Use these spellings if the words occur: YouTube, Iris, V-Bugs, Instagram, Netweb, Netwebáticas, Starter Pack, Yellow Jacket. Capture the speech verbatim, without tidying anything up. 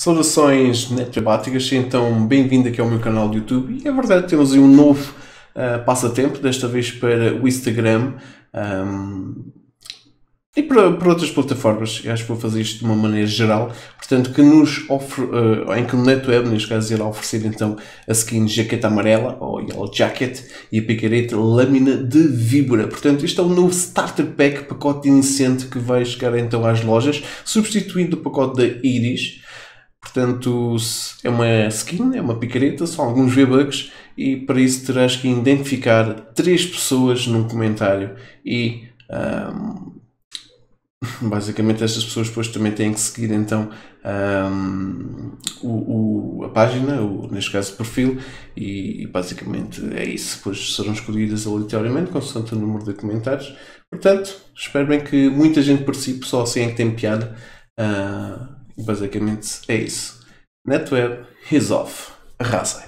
Saudações netwebáticas, então bem-vindo aqui ao meu canal de YouTube. E é verdade, temos aí um novo uh, passatempo, desta vez para o Instagram um, e para, para outras plataformas. Eu acho que vou fazer isto de uma maneira geral, portanto, que nos ofre, uh, em que o Netweb, neste caso, irá oferecer então a skin jaqueta amarela, ou Yellow Jacket, e a picareta lâmina de víbora. Portanto, isto é o novo Starter Pack, pacote iniciante que vai chegar então às lojas, substituindo o pacote da Iris. Portanto, é uma skin, é uma picareta, são alguns V-Bugs e para isso terás que identificar três pessoas num comentário e um, basicamente estas pessoas depois também têm que seguir então um, o, o, a página, o, neste caso o perfil, e, e basicamente é isso, depois serão escolhidas aleatoriamente consoante o número de comentários. Portanto, espero bem que muita gente participe, só assim é que tem piada. Uh, Basicamente é isso. Netweb is off. Arrasem.